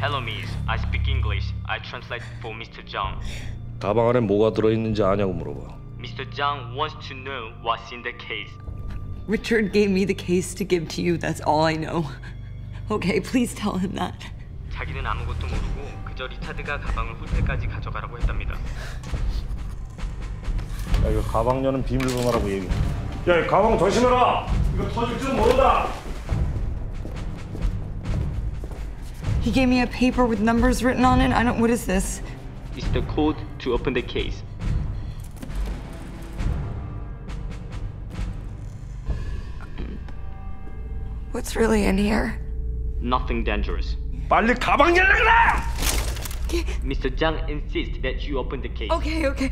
Hello, Miss. I speak English. I translate for Mr. Zhang. 가방 안에 뭐가 들어있는지 아냐고 물어봐. Mr. Zhang wants to know what's in the case. Richard gave me the case to give to you. That's all I know. Okay, please tell him that. 자기는 아무것도 모르고 그저 리차드가 가방을 호텔까지 가져가라고 했답니다. 야, 이거 가방 여는 비밀번호라고 얘기해. 야, 이 가방 조심해라. 이거 터질지도 모른다. He gave me a paper with numbers written on it. I don't. What is this? It's the code to open the case. What's really in here? Nothing dangerous. 빨리 가방 열라 그래! Mr. Zhang insists that you open the case. Okay.